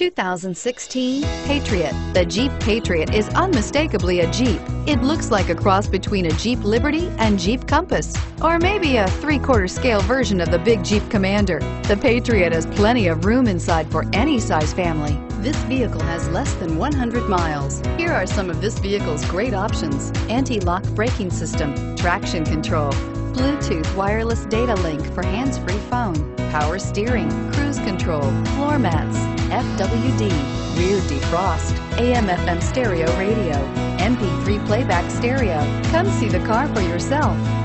2016 Patriot. The Jeep Patriot is unmistakably a Jeep. It looks like a cross between a Jeep Liberty and Jeep Compass, or maybe a 3/4 scale version of the big Jeep Commander. The Patriot has plenty of room inside for any size family. This vehicle has less than 100 miles. Here are some of this vehicle's great options: anti-lock braking system, traction control, Bluetooth wireless data link for hands-free phone, power steering, cruise control, floor mats, FWD, rear defrost, AM/FM stereo radio, MP3 playback stereo. Come see the car for yourself.